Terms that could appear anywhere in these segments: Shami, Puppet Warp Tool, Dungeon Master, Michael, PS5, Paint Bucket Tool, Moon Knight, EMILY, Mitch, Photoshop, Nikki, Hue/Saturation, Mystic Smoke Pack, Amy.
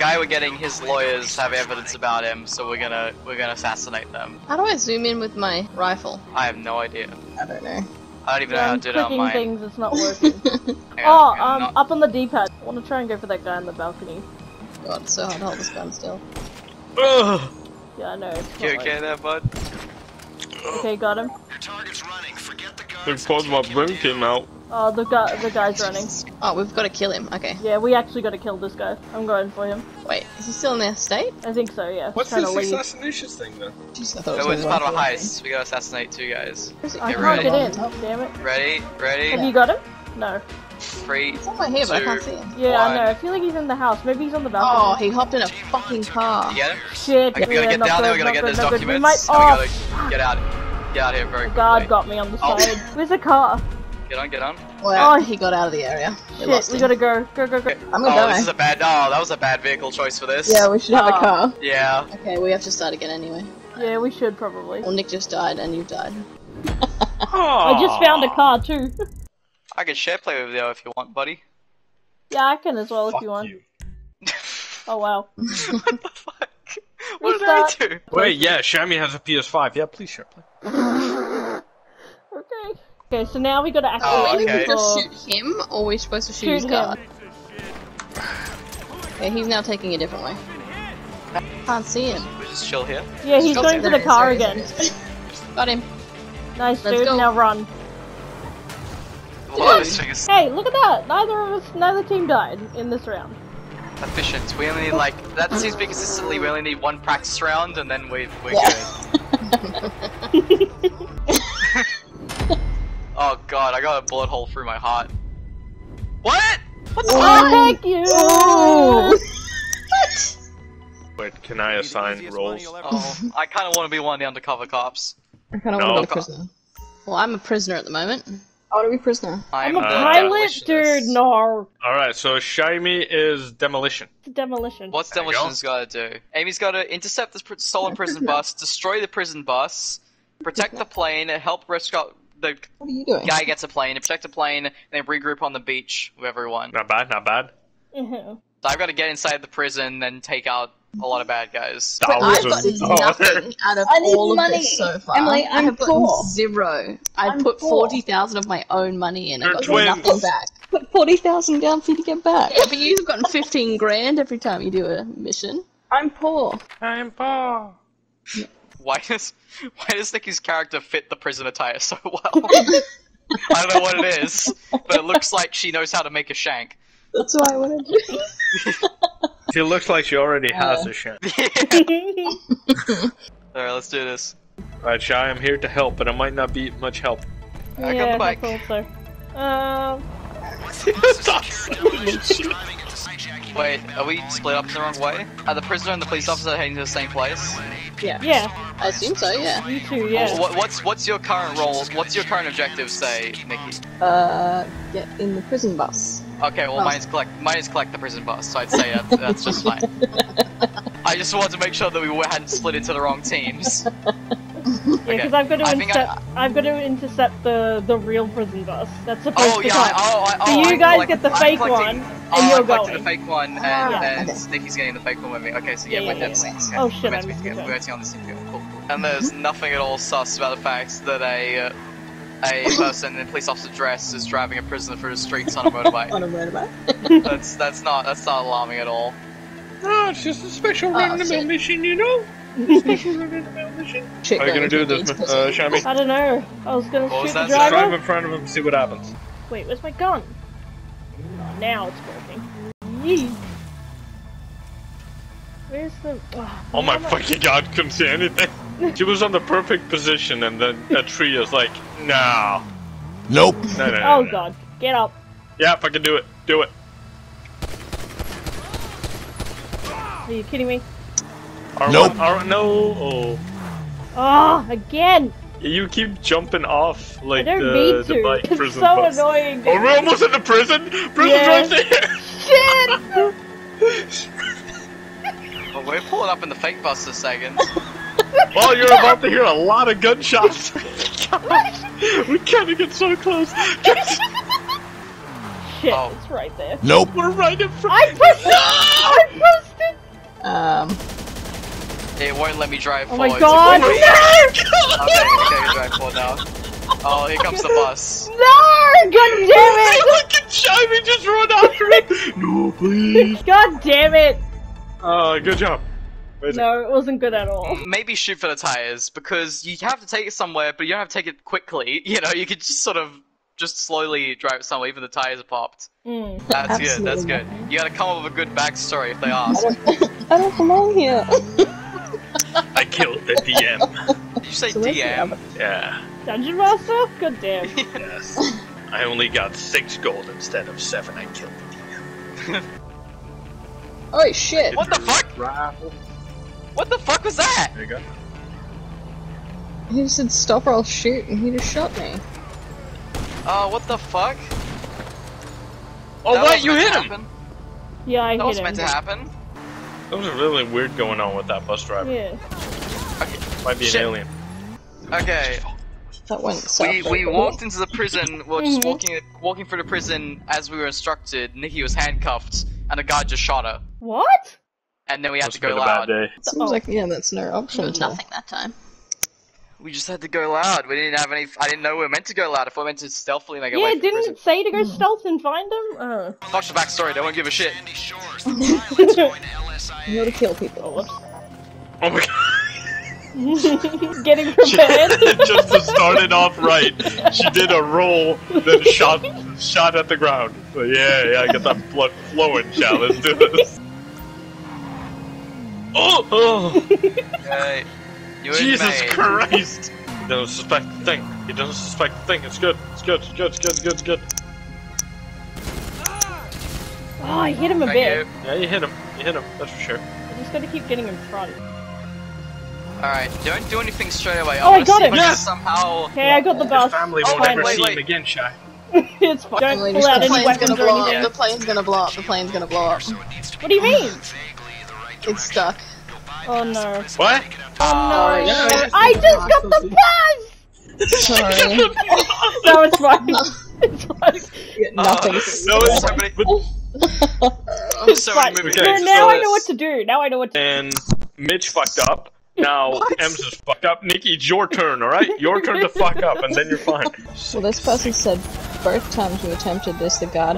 guy we're getting, his lawyers have evidence about him, so we're gonna assassinate them. How do I zoom in with my rifle? I have no idea. I don't know. I don't even know how to do it on mine. Things, it's not working. Up on the D-pad. I want to try and go for that guy on the balcony. God, it's so hard to hold this gun still. Ugh. Yeah, I know. You okay there, bud? Okay, got him. Your target's running. Forget the gun. They've pulled my boom team out. Oh, the guy's running. Oh, we've got to kill him. Okay. Yeah, we actually got to kill this guy. I'm going for him. Wait, is he still in their state? I think so. Yeah. What's this assassination thing though? Jeez, I thought it was part of a heist. We got to assassinate two guys. I can't get in. Oh, damn it. Ready. Have you got him? No. Three. He's somewhere here, but I can't see him. Yeah, I know. I feel like he's in the house. Maybe he's on the balcony. Oh, he hopped in a fucking car. Yeah. Shit. We gotta get down there. We gotta get those documents. We gotta get out. Get out here very quickly. The guard got me on the side. Where's the car? Get on. Well, he got out of the area. Shit, we gotta go. Go. I'm gonna die. That was a bad vehicle choice for this. Yeah, we should have a car. Yeah. Okay, we have to start again anyway. Yeah, we should probably. Well, Nick just died and you died. I just found a car too. I can share play with you if you want, buddy. Yeah, I can as well if you want. Oh wow. What the fuck? What did I do? Wait, yeah, Shami has a PS5. Yeah, please share play. Okay. Okay, so now we gotta actually shoot him, or we're supposed to shoot his guard. Okay, he's now taking a different way. I can't see him. We just chill here. Yeah, he's going to the car again. Got him. Nice, dude. Now run. Hey, look at that! Neither team died in this round. Efficient. We only need that seems to be consistently. We only need one practice round, and then we're good. Oh god, I got a bullet hole through my heart. What? What the fuck? Thank you! Oh. What? Wait, can I assign roles? Oh, I kinda wanna be one of the undercover cops. I kinda wanna be a prisoner. Well, I'm a prisoner at the moment. I wanna be prisoner. I'm a pilot, dude, no! Alright, so Shami is demolition. Demolition. What's demolition's gotta do? Amy's gotta intercept the stolen prison bus, destroy the prison bus, protect the plane, and help rescue. The guy gets a plane, protect a plane, and then regroup on the beach with everyone. Not bad, not bad. Mm-hmm. So I've got to get inside the prison and take out a lot of bad guys. But I've gotten nothing out of all of this so far. Emily, I have gotten zero. I put 40,000 of my own money in. I got nothing back. Put 40,000 down for you to get back. Yeah, but you've gotten 15 grand every time you do a mission. I'm poor. Yeah. Why does Nikki's character fit the prison attire so well? I don't know what it is, but it looks like she knows how to make a shank. That's what I wanted to do. She looks like she already has a shank. Yeah. Alright, let's do this. Alright, Shai, I'm here to help, but I might not be much help. Yeah, I got the bike. Wait, are we split up the wrong way? Are the prisoner and the police officer heading to the same place? Yeah. Yeah. I assume so, yeah. You too, yeah. Oh, what's your current role? What's your current objective, say, Nikki? Get in the prison bus. Okay, well, mine is collect the prison bus, so I'd say that's just fine. I just wanted to make sure that we hadn't split into the wrong teams. Yeah, because I've got to intercept the real prison bus. That's supposed to come. So you guys get the fake one, and you're going. The fake one, and Nikki's getting the fake one with me. Okay, so we're definitely. Oh shit, I'm just kidding. We're actually on this thing. Cool. And there's nothing at all sus about the fact that a person in a police officer dress is driving a prisoner through the streets on a motorbike. On a motorbike. That's not alarming at all. No, it's just a special run-of-the-mill mission, you know. Are you gonna do this, Shami? I don't know. I was gonna shoot the driver. Just drive in front of him and see what happens. Wait, where's my gun? Now it's working. Yee. Where's the... Oh my fucking god, couldn't see anything. She was on the perfect position and then a tree is like, no. Nope. No. Oh god, get up. Yeah, if I can do it. Do it. Are you kidding me? R1, nope. R1, no. Oh, again. You keep jumping off like the bike prison it's so bus. Annoying. Oh, we're almost in the prison. Prison's right there. Shit. Well, we're pulling up in the fake bus this second. Well, you're about to hear a lot of gunshots. We can't get so close. Shit, it's right there. Nope. We're right in front. I pressed it. It won't let me drive forward. Oh my god! Like, no! I'm okay, drive now. Oh, here comes the bus. No! God damn it! Look at Shami just run after it! No, please! God damn it! Good job. No, it wasn't good at all. Maybe shoot for the tires, because you have to take it somewhere, but you don't have to take it quickly. You know, you could just sort of just slowly drive it somewhere, even the tires are popped. Mm, that's good, that's good. You gotta come up with a good backstory if they ask. I don't belong here. I killed the DM. Did you say so DM? Yeah. Dungeon Master? God damn. Yes. I only got 6 gold instead of 7. I killed the DM. Oh shit. What the fuck? Raffle. What the fuck was that? There you go. He said stop or I'll shoot, and he just shot me. Oh, what the fuck? Oh, that wait, you hit him! Yeah, I hit him. That was meant to happen. That was really weird going on with that bus driver. Yeah. Okay. Might be an alien. Okay. That went south. We walked into the prison, we were just walking through the prison as we were instructed. Nikki was handcuffed, and a guard just shot her. What? And then we had to go loud. Seems like, yeah, that's no option. There was nothing that time. We just had to go loud. We didn't have any. I didn't know we were meant to go loud. If we were meant to stealthily make our way. Yeah, didn't it say to go stealth and find them? Fuck the backstory. They won't give a shit. You know to kill people. Oh my god. Getting prepared. Just to start it off right, she did a roll, then shot at the ground. So yeah, I got that blood flowing. Now let's do this. Oh! Okay. Jesus Christ! He doesn't suspect the thing. He doesn't suspect the thing. It's good. It's good. It's good. It's good. It's good. It's good. Oh, I hit him a bit. Yeah, you hit him. You hit him. That's for sure. I just gotta keep getting in front. Alright, don't do anything straight away. Oh, I got it! Yes! Somehow... Okay, I got the bus. Family won't ever see him again, Shy. It's fine. Don't pull out any weapons or anything. The plane's gonna blow up. The plane's gonna blow up. What do you mean? It's stuck. Oh no. What? Oh no. Yes. I just got the bus! Sorry. No, it's fine. It's fine. Nothing. No, it's happening. I'm so moving. Okay, now I know what to do. Now I know what to do. And Mitch fucked up. Now Ems is fucked up. Nikki, it's your turn, alright? Your turn to fuck up, and then you're fine. Well, this person said both times we attempted this, the guard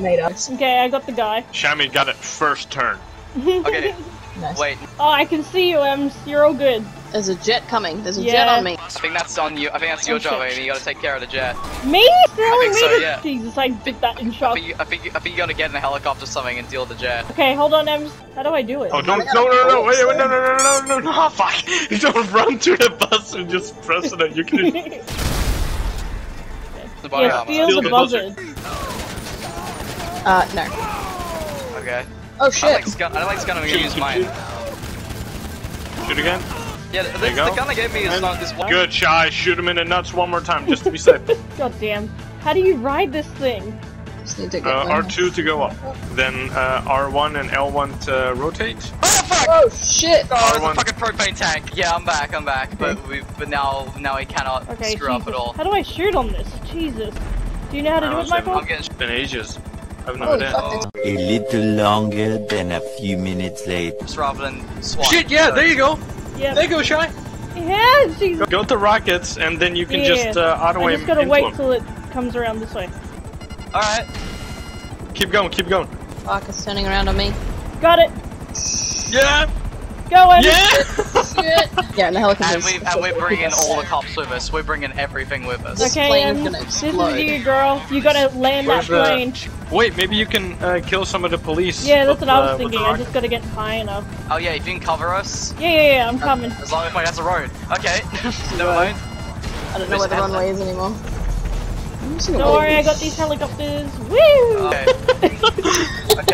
made us. Okay, I got the guy. Shami got it first turn. Okay. Nice. Wait. Oh, I can see you, Ems. You're all good. There's a jet coming. There's a jet on me. I think that's on you. I think that's your job, Amy. You gotta take care of the jet. Me? Yeah. Jesus, I did that in shock. I think you gotta get in a helicopter or something and deal with the jet. Okay, hold on, Ems. How do I do it? Oh, don't. No, wait, no. Oh, fuck. You don't run to the bus and just press it. You can. Steal the buzzard. No. Okay. Oh shit! I don't like this gun, I'm gonna use mine. Shoot again? Yeah, the gun they gave me is not this one. Good, Shy, shoot him in the nuts one more time, just to be safe. God damn. How do you ride this thing? Just need to get R2 to go up. Then R1 and L1 to rotate. Oh fuck! Oh shit! Oh, it's a fucking propane tank. Yeah, I'm back. But now I cannot screw up at all. How do I shoot on this? Jesus. Do you know how to do it, Michael? It's been ages. I've no idea. A little longer than a few minutes later. Rather than swat. Shit, yeah, there you go. Yeah. There you go, Shy. Yeah, Jesus. Go to rockets, and then you can just auto aim. I just gotta wait till it comes around this way. All right. Keep going. Fuck, it's turning around on me. Got it. Yeah. Going. Yeah. Shit. Yeah, and the helicopter. And we're bringing all the cops with us. We're bringing everything with us. Okay, this is you, girl. You gotta land that plane. Wait, maybe you can kill some of the police. Yeah, that's what I was thinking. I just gotta get high enough. Oh yeah, if you can cover us. Yeah, I'm coming. As long as that's a road. Okay, never mind. I don't know where the runway is anymore. Don't worry, I got these helicopters. Woo! Okay. She's like,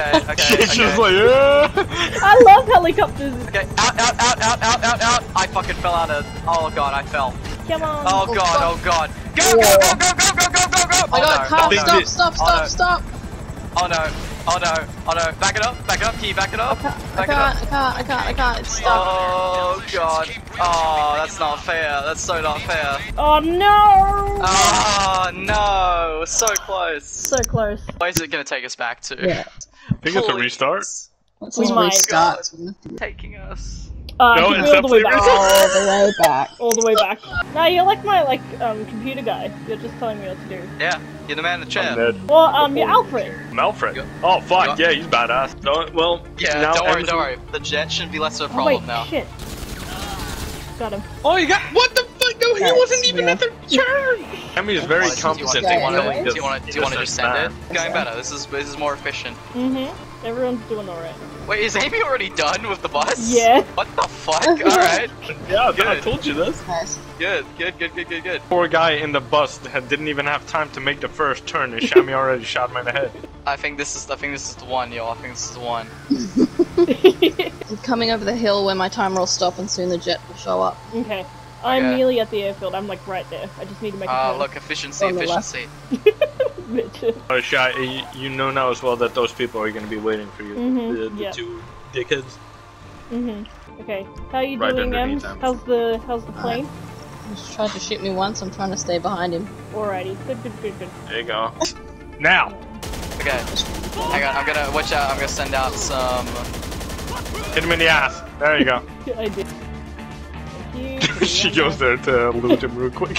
yeah. I love helicopters. Okay, out. I fucking fell out of. Oh god, I fell. Come on. Oh god. Go! I got a car. Stop. Oh no. Back it up, Key, back it up. I can't, it's stuck. Oh god. Oh, that's not fair. That's so not fair. Oh no! Oh no! So close. Where's it gonna take us back to? Yeah. I think it's a restart. We might start taking us. All the way back. No, you're like my computer guy. You're just telling me what to do. Yeah, you're the man in the chair. Well, you're Alfred. I'm Alfred. Oh fuck, yeah, he's badass. Don't worry. The jet shouldn't be less of a problem now. Shit. Got him. Oh, you got what the fuck? No, he wasn't even at the turn. I mean, he's very competent. Do you want to just send it? Going better. This is more efficient. Mm-hmm. Everyone's doing all right. Wait, is Amy already done with the bus? Yeah. What the fuck? Alright. Yeah, I told you this. Nice. Good. Poor guy in the bus didn't even have time to make the first turn and Shami already shot him in the head. I think this is the one, yo. I think this is the one. I'm coming over the hill where my timer will stop and soon the jet will show up. Okay. I'm nearly at the airfield. I'm like right there. I just need to make a turn. Look, efficiency. Oh, Shai, you know now as well that those people are going to be waiting for you. Mm-hmm, the two dickheads. Mm-hmm. Okay. How are you doing, Em? How's the plane? He just tried to shoot me once. I'm trying to stay behind him. Alrighty. Good. There you go. Now. Okay. Hang on. I'm gonna watch out. I'm gonna send out some. Hit him in the ass. There you go. I did. Thank you. She goes there to loot him real quick.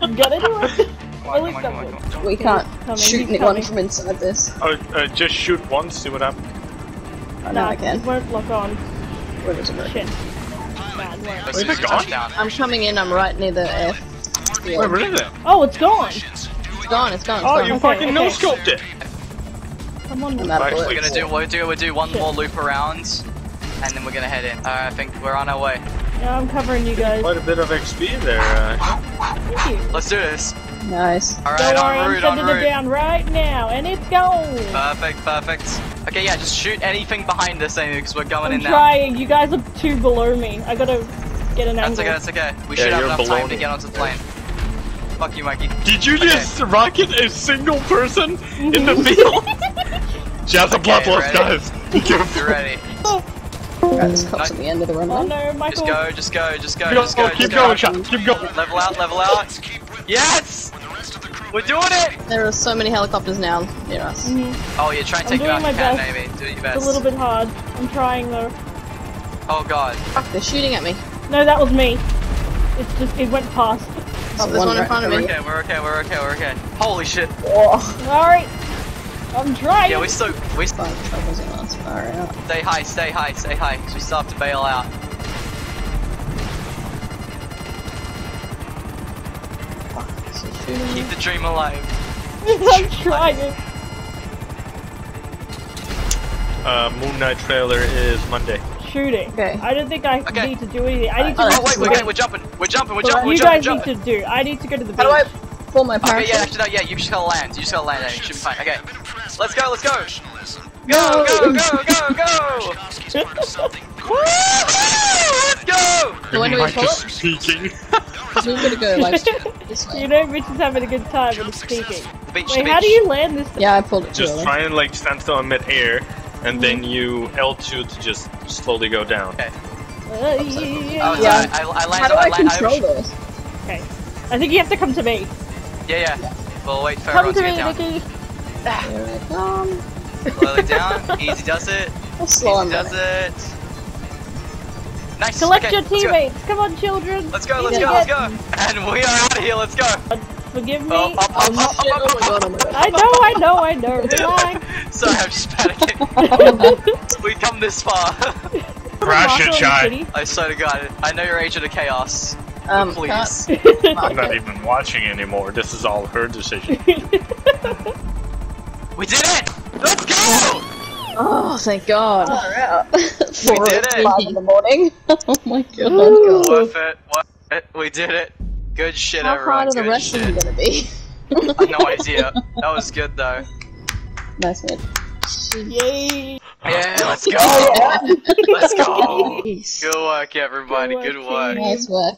You got it. Come on. We can't shoot anyone from inside this. Just shoot once, see what happens. Oh, no, I can. It won't lock on. Where is it? Shit. Where's it gone? I'm coming in, I'm right near the air. Wait, where is it? Oh, it's gone! It's gone. Oh, you fucking no-scoped it! Come on, we'll do one more loop around, and then we're gonna head in. I think we're on our way. Yeah, I'm covering you guys. Quite a bit of XP there. Thank you. Let's do this. Nice. Alright, I'm sending it down right now, and it's gone! Perfect. Okay, yeah, just shoot anything behind us, Amy, because we're going in now. I'm trying, you guys are too below me. I gotta get an angle. That's okay. We should have enough time to get onto the plane. Fuck you, Mikey. Did you just rocket a single person in the field? Just a blood loss, guys. Be careful. You ready? Alright, this cop's at the end of the runway. Oh no, Michael. Just go. Keep going. Level out. Yes! We're doing it! There are so many helicopters now near us. Mm-hmm. Oh, you're trying to take them out if you can, Amy. Do your best. It's a little bit hard. I'm trying though. Oh god. Fuck, they're shooting at me. No, that was me. It's just, it went past. Oh, there's one in front of me. We're okay. Holy shit. Alright. I'm trying. Yeah, we still. Stay high, because we still have to bail out. Keep the dream alive. I'm trying. Moon Knight trailer is Monday. Shooting. Okay. I don't think I need to do anything. I need to. Oh wait, we're jumping. You guys need to do. I need to go to the beach. How do I pull my parachute? Okay, yeah, you just gotta land. You should be fine. Okay. Let's go. Go. Let's go. So when do we pull up? We're gonna go like this way. You know, Mitch is having a good time when he's speaking. Wait, how do you land this thing? Yeah, I pulled it. Just try and like stand still in mid-air, and then you L2 to just slowly go down. Okay. How do I control this? Okay. I think you have to come to me. Yeah. We'll wait for everyone to get down. Come to me, Nikki. There I come. Slowly down. Easy does it. Easy does it. Nice. Collect your teammates! Come on, children! Let's go! And we are out of here, let's go! Forgive me? I know! Relax! Sorry, I'm just panicking. We've come this far. Crash it, Shai! I swear to God, I know you're Agent of Chaos. Please. I'm not even watching anymore, this is all her decision. We did it! Let's go! Oh, thank God! We did it! 5 in the morning. Oh my God! Worth it. We did it. Good shit, everyone. How proud of the rest of you gonna be? I have no idea. That was good though. Nice one. Yay! Yeah, let's go! Good work, everybody. Good work. Nice work.